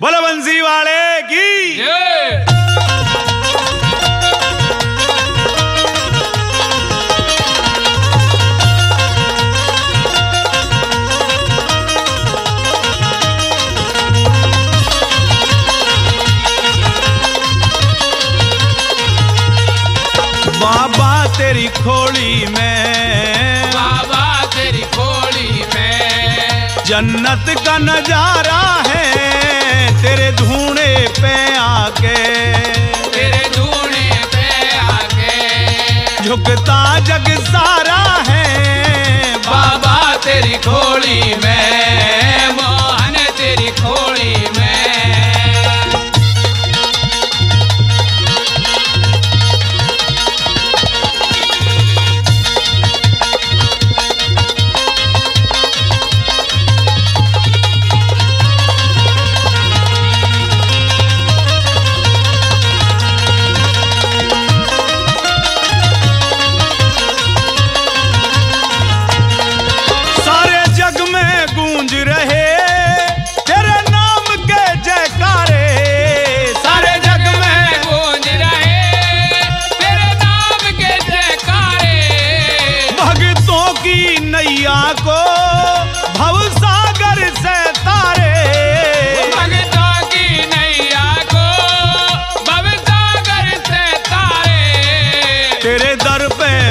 बोलो बंसी वाले की बाबा तेरी खोली में, बाबा तेरी खोली में जन्नत का नजारा है। तेरे धूणे पे आके, तेरे धूणे पे आके झुकता जग सारा है। बाबा तेरी खोली में, मोहन तेरी खोली में।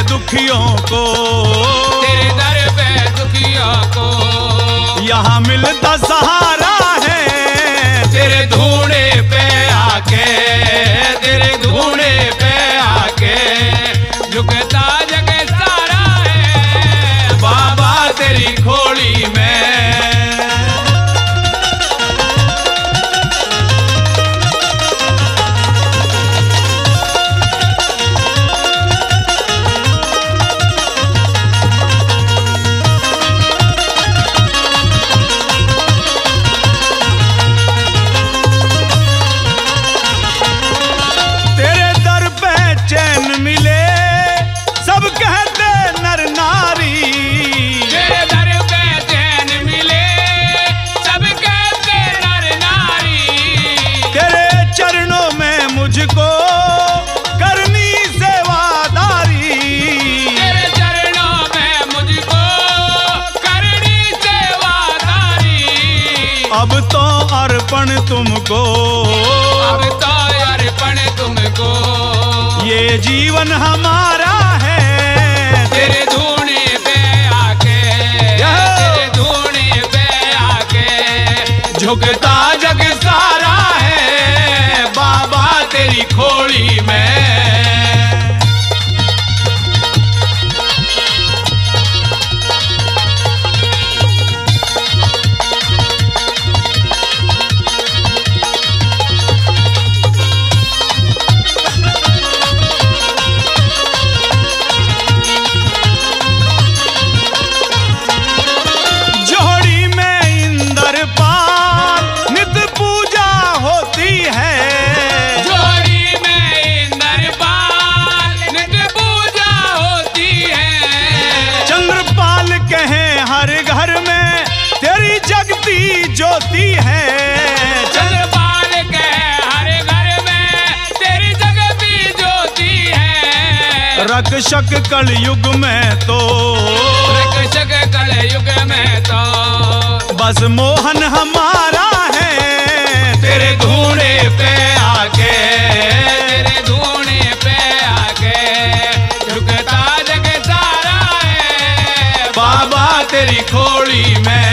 दुखियों को, तेरे दर पे दुखियों को यहाँ मिलता सहारा है। तेरे धूणे पे आके, तेरे धूणे पे आके झुकता जग सारा है। बाबा तेरी खोली में। अब तो अर्पण तुमको, अब तो अर्पण तुमको ये जीवन हमारा है। तेरे धूणे पे आके, तेरे धूणे पे आके झुकता जग सारा है। बाबा तेरी खोली में। ज्योति है चंद्रपाल के हर घर में, तेरी जगती ज्योति है। रक्षक कलयुग में तो, रक्षक कलयुग में तो बस मोहन हमारा है। तेरे धूणे पे आके, तेरे धूणे पे आके झुकता जग सारा है। बाबा तेरी खोली में,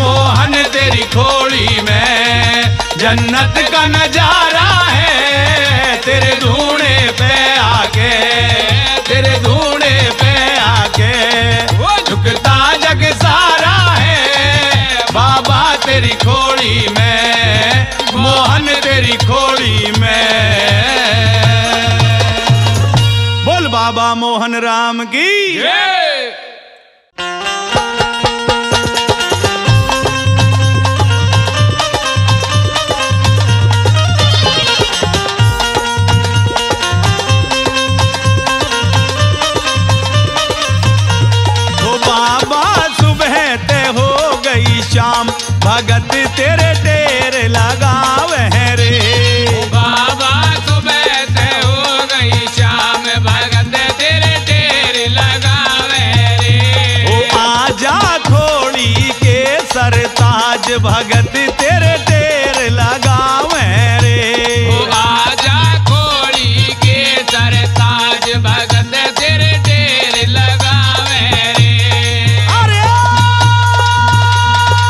मोहन तेरी खोली में जन्नत का नजारा है। तेरे धूणे पे आके, तेरे धूणे पे आके झुकता जग सारा है। बाबा तेरी खोली में, मोहन तेरी खोली में। बोल बाबा मोहन राम की जय। भगत तेरे डेरे लग नाच भगत तेरे टेर लगा मेरे ओ आजा कोड़ी के सर ताज भगत तेरे टेर लगा मेरे। अरे टेर लगा मेरे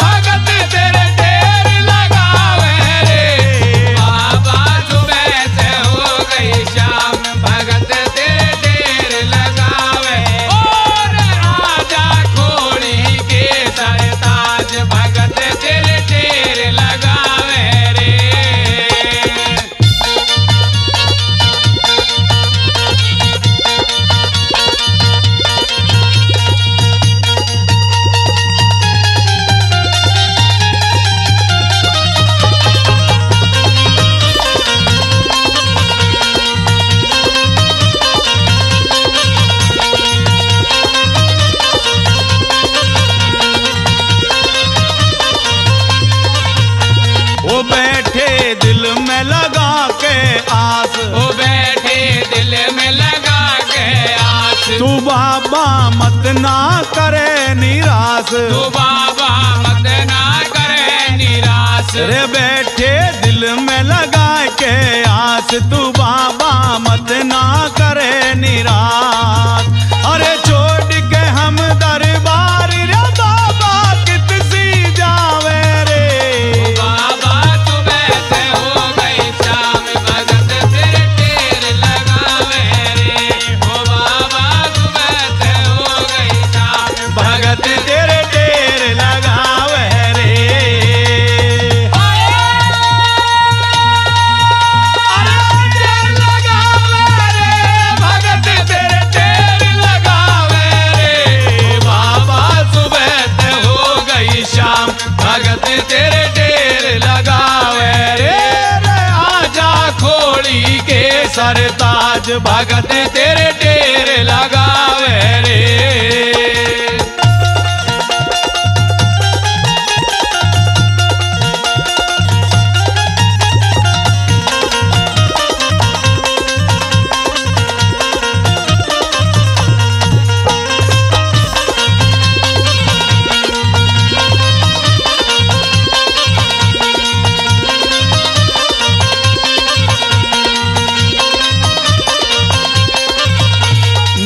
भगत तेरे टेर लगा मेरे। बाबा सुबह से हो गई शाम भगत तेरे टेर लगा मेरे। और आजा कोड़ी के सर ताज भगत तेरे टेर लगा मेरे। वो बैठे दिल में लगा के आस वो बैठे दिल में लगा के आस। तू बाबा मत ना करे निराश तू बाबा मत ना करे निराश। रे बैठे दिल में लगा के आस तू बाबा मत ना करे निराश। अरे छोड़ के हम दरबार रे बाबा कित सी जावे रे। सर ताज भगत तेरे टेर लगावे रे।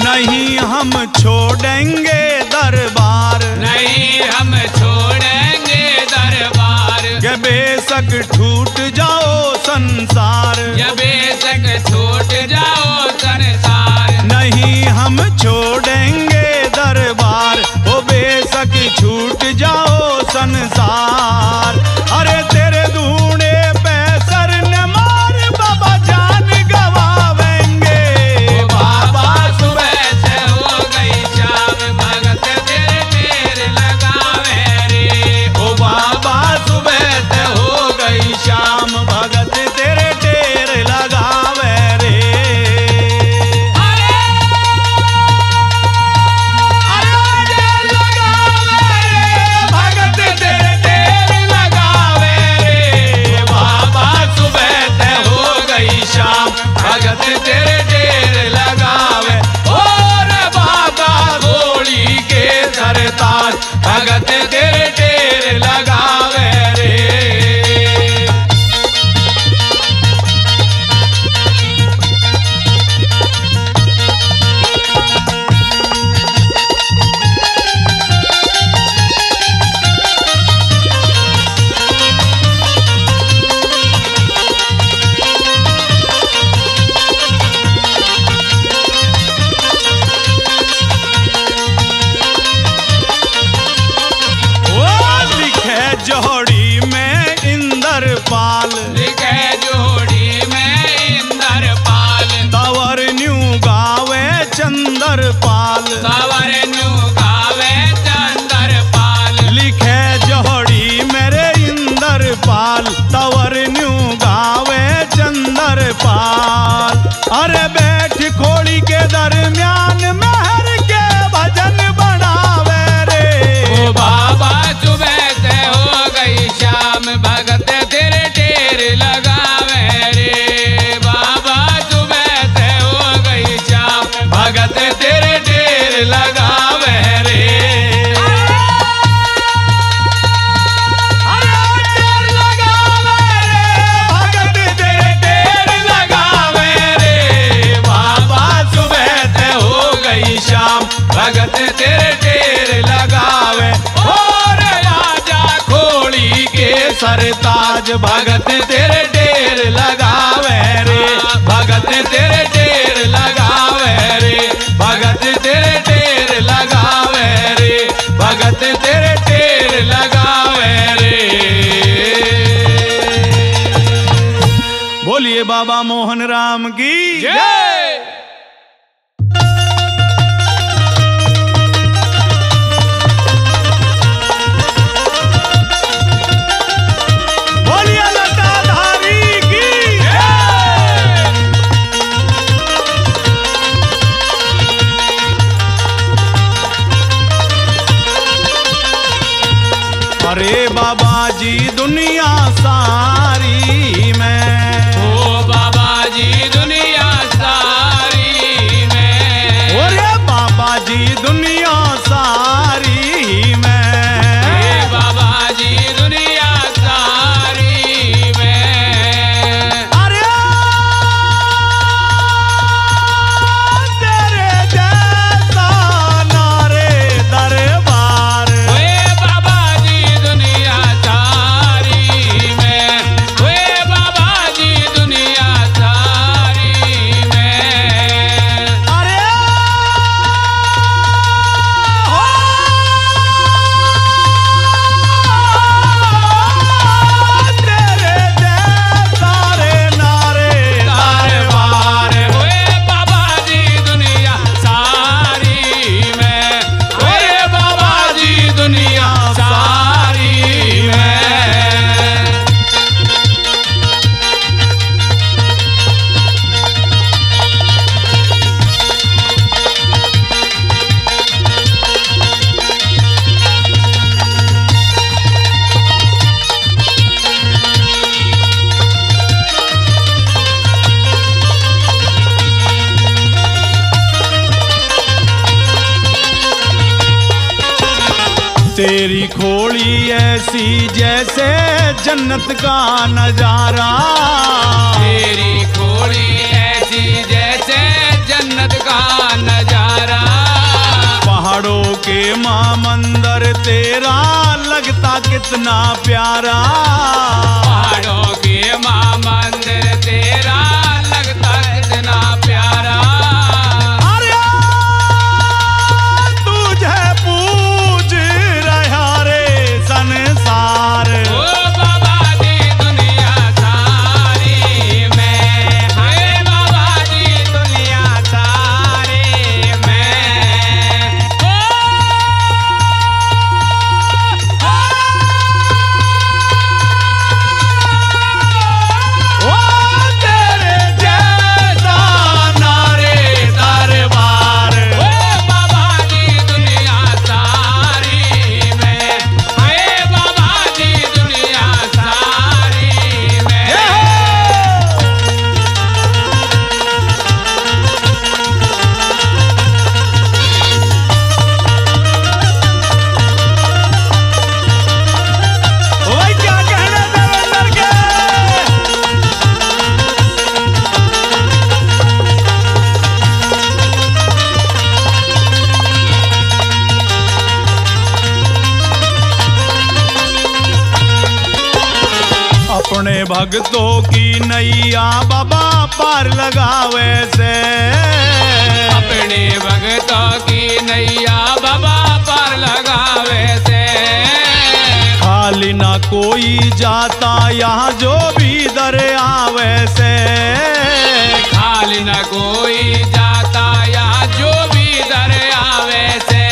नहीं हम छोड़ेंगे दरबार नहीं हम छोड़ेंगे दरबार। ये बेशक छूट जाओ संसार ये बेशक छूट जाओ संसार। नहीं हम छोड़ेंगे दरबार वो बेशक छूट जाओ संसार। अरे तेरे धूणे भगत तेरे टेर लगावे रे। जोड़ी में इंद्रपाल लिखे जोड़ी में इंद्रपाल। तवर न्यू गावे चंद्रपाल तवर न्यू गावे चंद्रपाल। लिखे जोड़ी मेरे इंद्रपाल तवर न्यू गावे चंद्रपाल। अरे बैठ खोड़ी के दरमियान महर के भजन बनावे रे। ओ बाबा सुबह से हो गई शाम भगत तेरे टेर सरताज भगत तेरे ढेर लगावे रे, भगत तेरे ढेर लगावे रे, भगत तेरे ढेर लगावे रे, भगत तेरे ढेर लगावे रे। बोलिए बाबा मोहन राम की जय। अरे बाबा जी दुनिया सारी में, ओ बाबा जी दुनिया सारी में, अरे बाबा जी दुनिया सारी में, अरे बाबा जी दुनिया सारी में, अरे तेरे जैसा नारे दरबार। तेरी खोली ऐसी जैसे जन्नत का नजारा, तेरी खोली ऐसी जैसे जन्नत का नजारा, पहाड़ों के मां मंदिर तेरा लगता कितना प्यारा, पहाड़ों के मां मंदिर तेरा लगता कितना प्यारा। भगतों की नैया बाबा पार लगावे से, अपने भगतों की नैया बाबा पार लगावे से, खाली ना कोई जाता यहाँ जो भी दर आवे से, खाली ना कोई जाता यहाँ जो भी दर आवे से।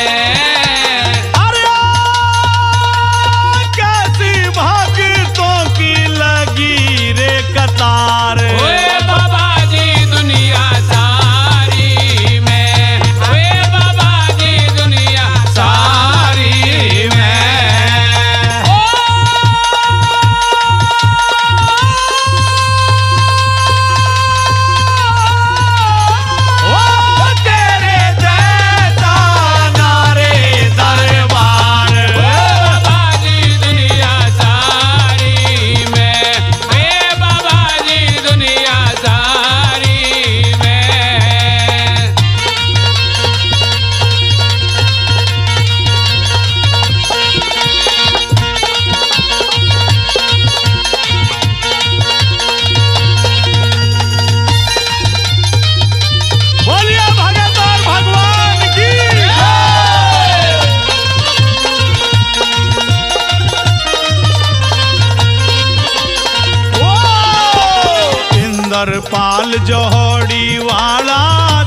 हरपाल जोहड़ी वाला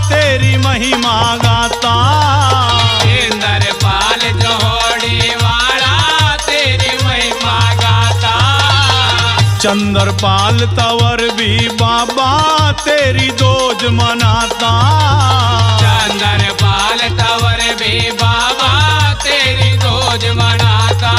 तेरी महिमा गाता, हरपाल जोहड़ी वाला तेरी महिमा गाता। चंद्रपाल तंवर भी बाबा तेरी दोज मनाता, चंद्रपाल तंवर भी बाबा तेरी दोज मनाता।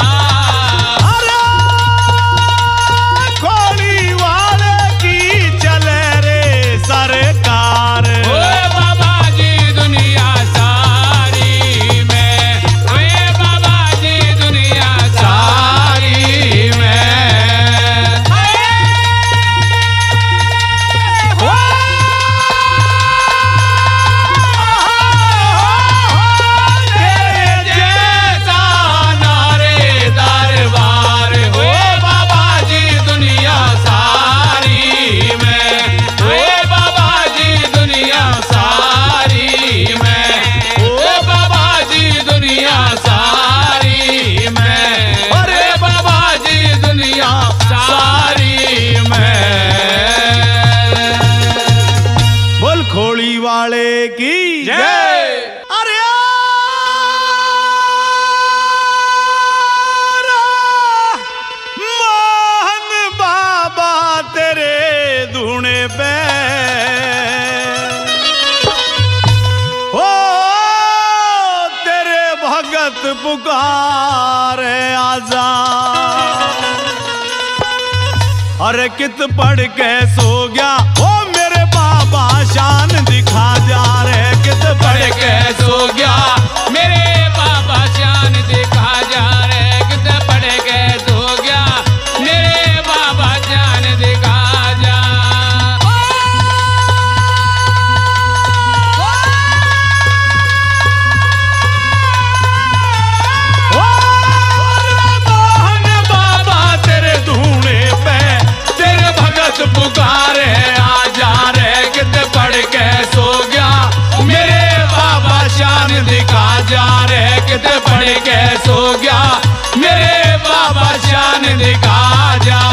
अरे कित पढ़ के सो गया ओ मेरे बाबा शान दिखा जा रे, कित पढ़ के सो गया मेरे बाबा शान दिखा जा रे, कित पढ़ के सो गया मेरे बाबा शान दिखा जा। पुकारे आ जा रे, कित पढ़ के सो गया मेरे बाबा शान दिखा जा रे, कित पढ़ के सो गया मेरे बाबा शान दिखा जा।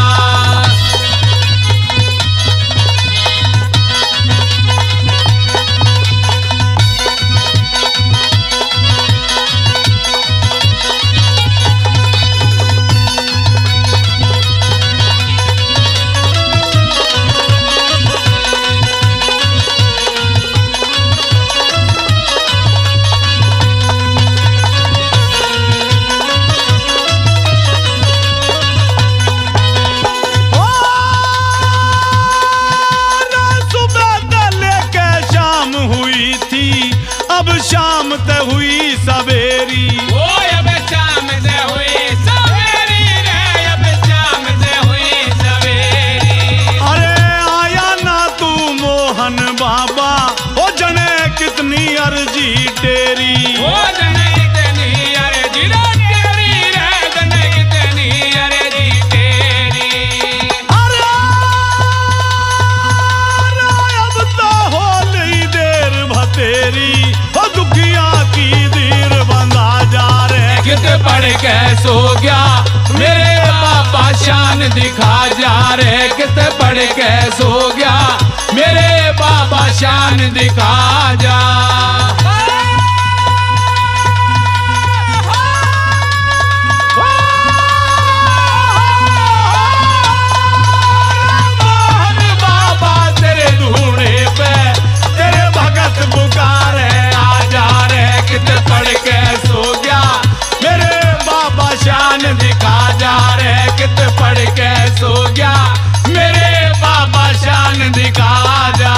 पढ़ के सो गया मेरे बाबा शान दिखा जा रे, कित पढ़ के सो गया मेरे बाबा शान दिखा जा। मोहन बाबा तेरे धूणे पे तेरे भगत पुकारे आ जा रे, कित पढ़ के सो गया मेरे बाबा शान दिखा जा रे, कित पढ़ के सो गया मेरे बाबा शान दिखा जा।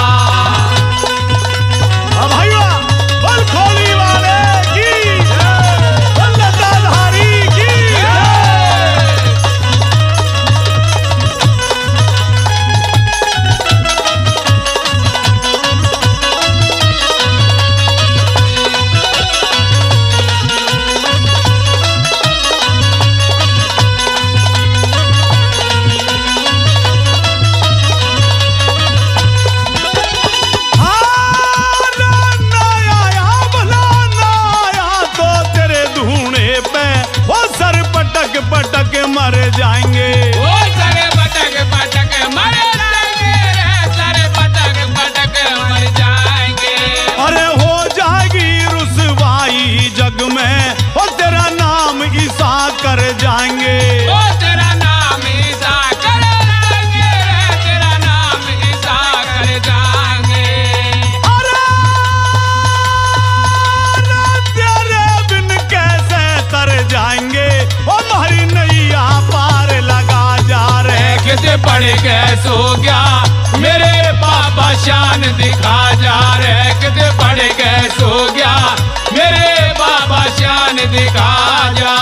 जाएंगे वो सर पटक पटक मर जाएंगे, सर दिखा जा रहे कितने पढ़ के सो गया मेरे बाबा शान दिखा जा।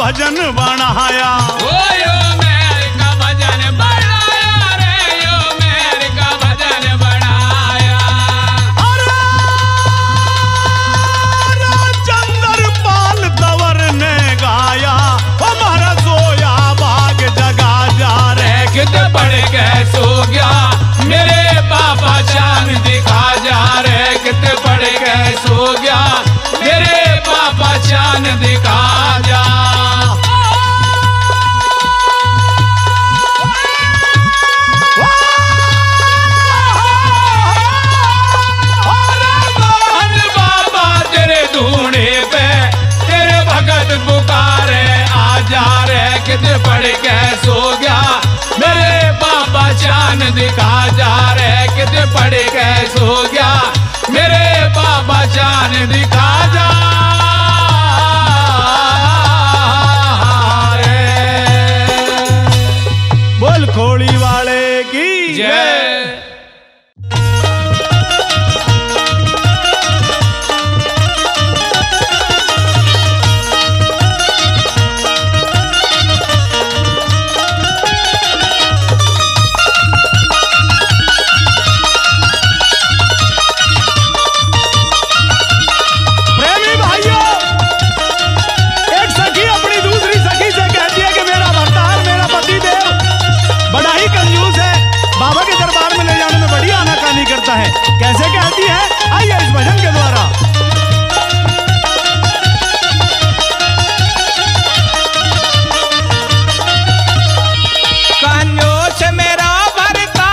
भजन बनाया ओ यो मेहर का भजन बनाया रे यो मेहर का भजन बनाया। अरे चंद्रपाल तंवर ने गाया ओ मारा सोया बाग जगा जा रे कितने पड़ गए सो गया मेरे बाबा शान दिखा जा रे कितने पड़ गए सो गया मेरे बाबा शान दिखा जा। कितने पढ़ के सो गया मेरे बाबा शान दिखा जा रे कितने पढ़ के सो गया मेरे बाबा शान दिखा जा। बोल खोली वाले की जय। कैसे कहती है आइए इस भजन के द्वारा। कानों से मेरा भरता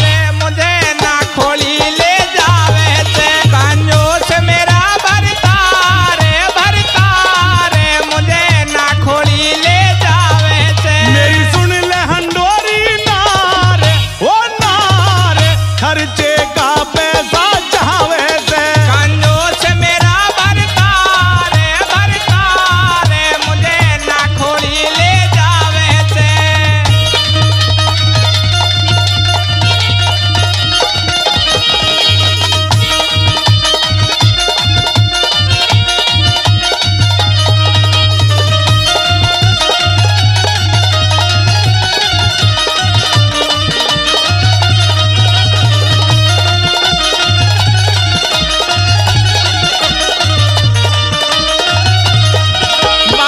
रे मुझे ना खोली ले जावे से। कानों से मेरा भरता रे मुझे ना खोली ले जावे से। मेरी सुन ले हंडोरी नारे ओ नारे खर्चे का पैसा चाहवे से। कानों से मेरा भरता रे मुझे ना खोली ले जावे से।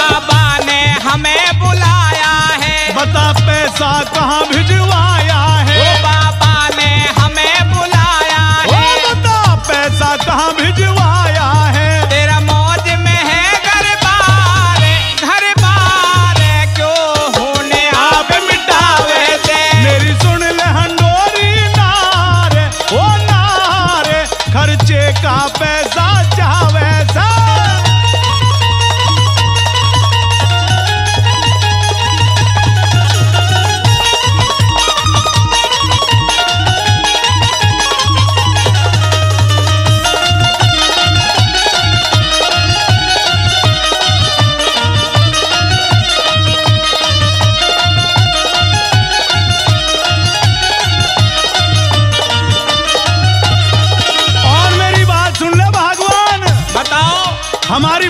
बाबा ने हमें बुलाया है बता पैसा कहाँ भिजवाया है। ओ बाबा ने हमें बुलाया है बता पैसा कहाँ भिजवाया है। तेरा मौज में है घर बार क्यों होने आप मिटावे से। मेरी सुन ले हंडोरी नारे ओ नारे खर्चे का पैसा चाहवे सा।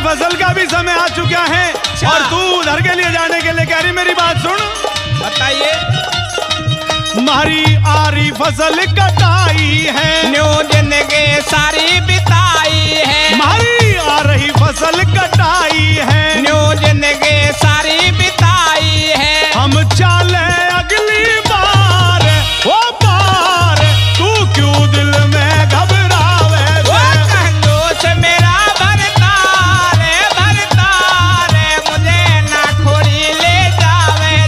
फसल का भी समय आ चुका है और तू उधर के लिए जाने के लिए कह रही। मेरी बात सुन, बताइए। मारी आरी फसल कटाई है, न्यू जिंदगी सारी बिताई है। मारी आ रही फसल कटाई है, न्यू जिंदगी सारी बिताई है। हम चाले अगली बार वो पार, तू क्यों दिल में घबरावे? वो कंदूस मेरा भरतारे भरतारे, मुझे ना खोरी ले जावे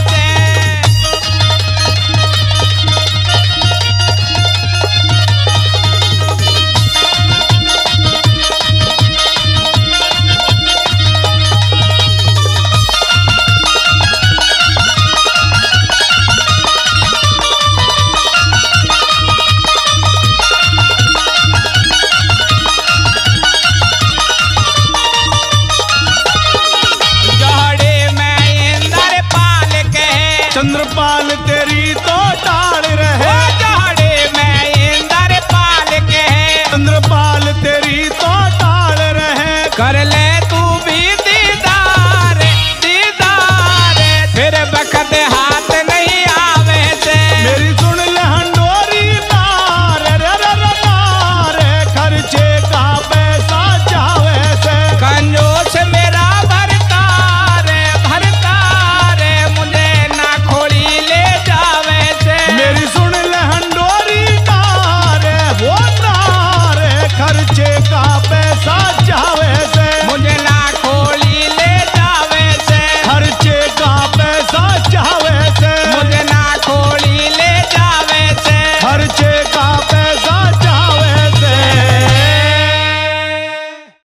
करले तू भी दीदार दीदार, फिर बखत